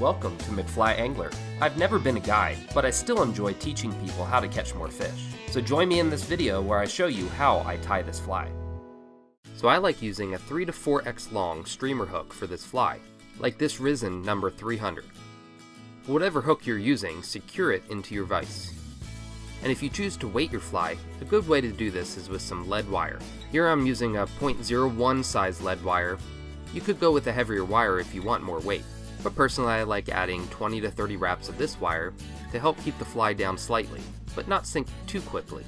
Welcome to McFly Angler. I've never been a guide, but I still enjoy teaching people how to catch more fish. So join me in this video where I show you how I tie this fly. So I like using a 3 to 4x long streamer hook for this fly, like this Risen number 300. Whatever hook you're using, secure it into your vise. And if you choose to weight your fly, a good way to do this is with some lead wire. Here I'm using a 0.01 size lead wire. You could go with a heavier wire if you want more weight, but personally I like adding 20 to 30 wraps of this wire to help keep the fly down slightly, but not sink too quickly.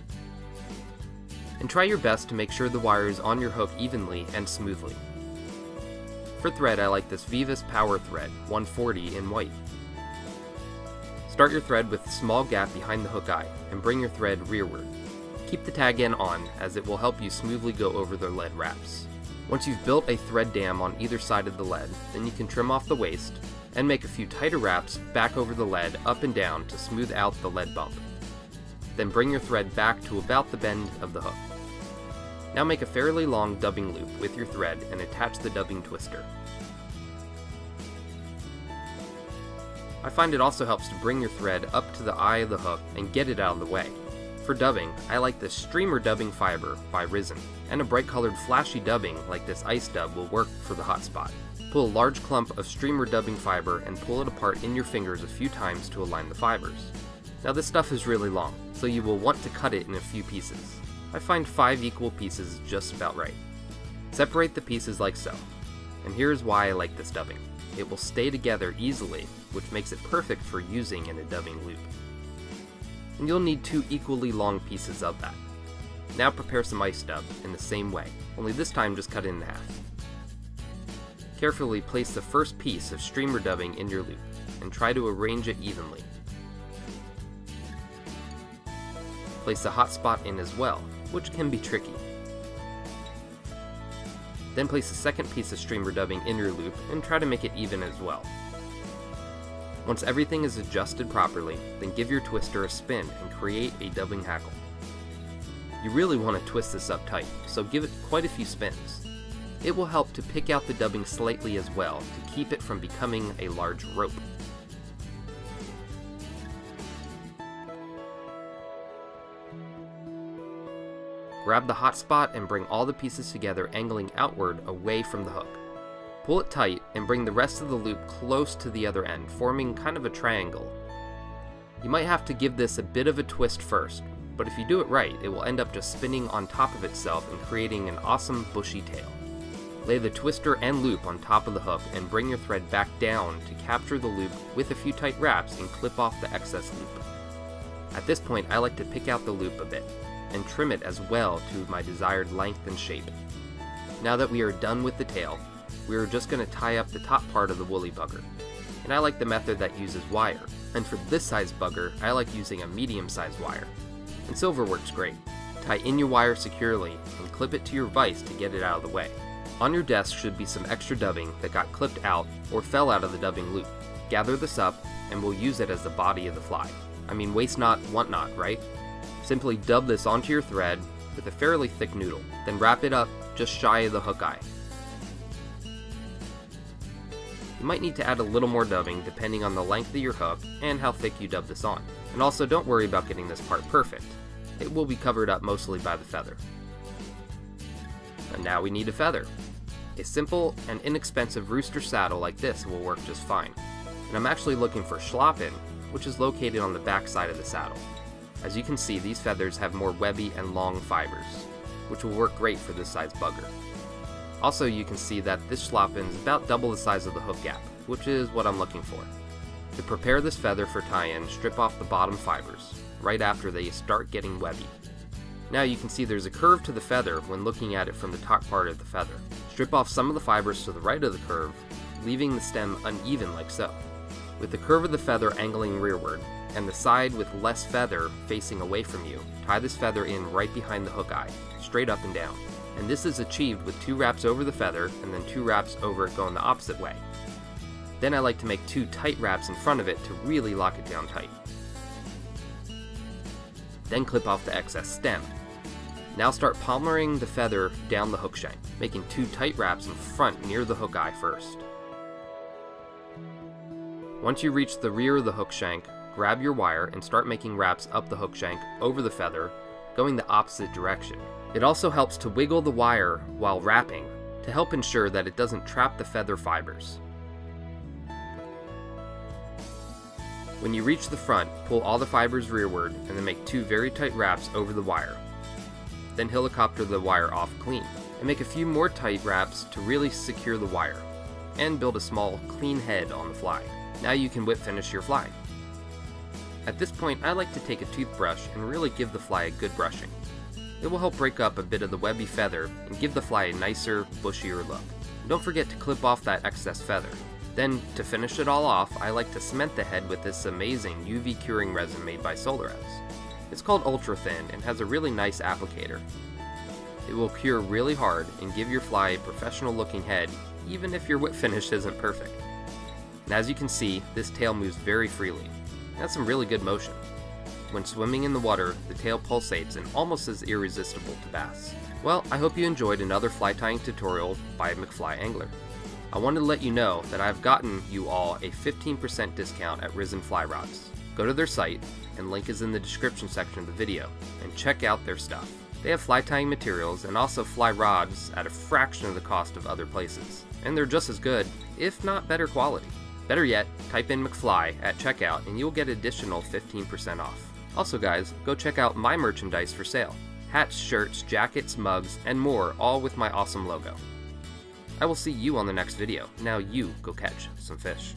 And try your best to make sure the wire is on your hook evenly and smoothly. For thread, I like this Veevus Power Thread 140 in white. Start your thread with a small gap behind the hook eye and bring your thread rearward. Keep the tag end on as it will help you smoothly go over the lead wraps. Once you've built a thread dam on either side of the lead, then you can trim off the waist and make a few tighter wraps back over the lead up and down to smooth out the lead bump. Then bring your thread back to about the bend of the hook. Now make a fairly long dubbing loop with your thread and attach the dubbing twister. I find it also helps to bring your thread up to the eye of the hook and get it out of the way. For dubbing, I like this Streamer Dubbing Fiber by Risen, and a bright colored flashy dubbing like this ice dub will work for the hot spot. Pull a large clump of streamer dubbing fiber and pull it apart in your fingers a few times to align the fibers. Now this stuff is really long, so you will want to cut it in a few pieces. I find 5 equal pieces just about right. Separate the pieces like so, and here's why I like this dubbing. It will stay together easily, which makes it perfect for using in a dubbing loop. And you'll need 2 equally long pieces of that. Now prepare some ice dub in the same way, only this time just cut it in half. Carefully place the first piece of streamer dubbing in your loop, and try to arrange it evenly. Place the hot spot in as well, which can be tricky. Then place the second piece of streamer dubbing in your loop and try to make it even as well. Once everything is adjusted properly, then give your twister a spin and create a dubbing hackle. You really want to twist this up tight, so give it quite a few spins. It will help to pick out the dubbing slightly as well to keep it from becoming a large rope. Grab the hot spot and bring all the pieces together angling outward away from the hook. Pull it tight and bring the rest of the loop close to the other end, forming kind of a triangle. You might have to give this a bit of a twist first, but if you do it right, it will end up just spinning on top of itself and creating an awesome bushy tail. Lay the twister and loop on top of the hook and bring your thread back down to capture the loop with a few tight wraps and clip off the excess loop. At this point, I like to pick out the loop a bit and trim it as well to my desired length and shape. Now that we are done with the tail, we are just going to tie up the top part of the woolly bugger. And I like the method that uses wire, and for this size bugger, I like using a medium sized wire. And silver works great. Tie in your wire securely and clip it to your vise to get it out of the way. On your desk should be some extra dubbing that got clipped out or fell out of the dubbing loop. Gather this up and we'll use it as the body of the fly. I mean, waste not, want not, right? Simply dub this onto your thread with a fairly thick noodle, then wrap it up just shy of the hook eye. You might need to add a little more dubbing depending on the length of your hook and how thick you dub this on. And also don't worry about getting this part perfect. It will be covered up mostly by the feather. And now we need a feather. A simple and inexpensive rooster saddle like this will work just fine. And I'm actually looking for schlappen, which is located on the back side of the saddle. As you can see, these feathers have more webby and long fibers, which will work great for this size bugger. Also, you can see that this schlappen is about double the size of the hook gap, which is what I'm looking for. To prepare this feather for tie-in, strip off the bottom fibers, right after they start getting webby. Now you can see there's a curve to the feather when looking at it from the top part of the feather. Strip off some of the fibers to the right of the curve, leaving the stem uneven like so. With the curve of the feather angling rearward, and the side with less feather facing away from you, tie this feather in right behind the hook eye, straight up and down. And this is achieved with 2 wraps over the feather and then 2 wraps over it going the opposite way. Then I like to make 2 tight wraps in front of it to really lock it down tight. Then clip off the excess stem. Now start palmering the feather down the hook shank, making 2 tight wraps in front near the hook eye first. Once you reach the rear of the hook shank, grab your wire and start making wraps up the hook shank over the feather, going the opposite direction. It also helps to wiggle the wire while wrapping to help ensure that it doesn't trap the feather fibers. When you reach the front, pull all the fibers rearward and then make two very tight wraps over the wire. Then helicopter the wire off clean, and make a few more tight wraps to really secure the wire, and build a small, clean head on the fly. Now you can whip finish your fly. At this point, I like to take a toothbrush and really give the fly a good brushing. It will help break up a bit of the webby feather and give the fly a nicer, bushier look. Don't forget to clip off that excess feather. Then, to finish it all off, I like to cement the head with this amazing UV curing resin made by Solarez. It's called Ultra Thin and has a really nice applicator. It will cure really hard and give your fly a professional looking head, even if your whip finish isn't perfect. And as you can see, this tail moves very freely. It has some really good motion. When swimming in the water, the tail pulsates and almost is irresistible to bass. Well, I hope you enjoyed another fly tying tutorial by McFly Angler. I wanted to let you know that I've gotten you all a 15% discount at Risen Fly Rods. Go to their site, and link is in the description section of the video, and check out their stuff. They have fly tying materials and also fly rods at a fraction of the cost of other places, and they're just as good, if not better quality. Better yet, type in McFly at checkout and you'll get additional 15% off. Also guys, go check out my merchandise for sale. Hats, shirts, jackets, mugs, and more, all with my awesome logo. I will see you on the next video. Now you go catch some fish.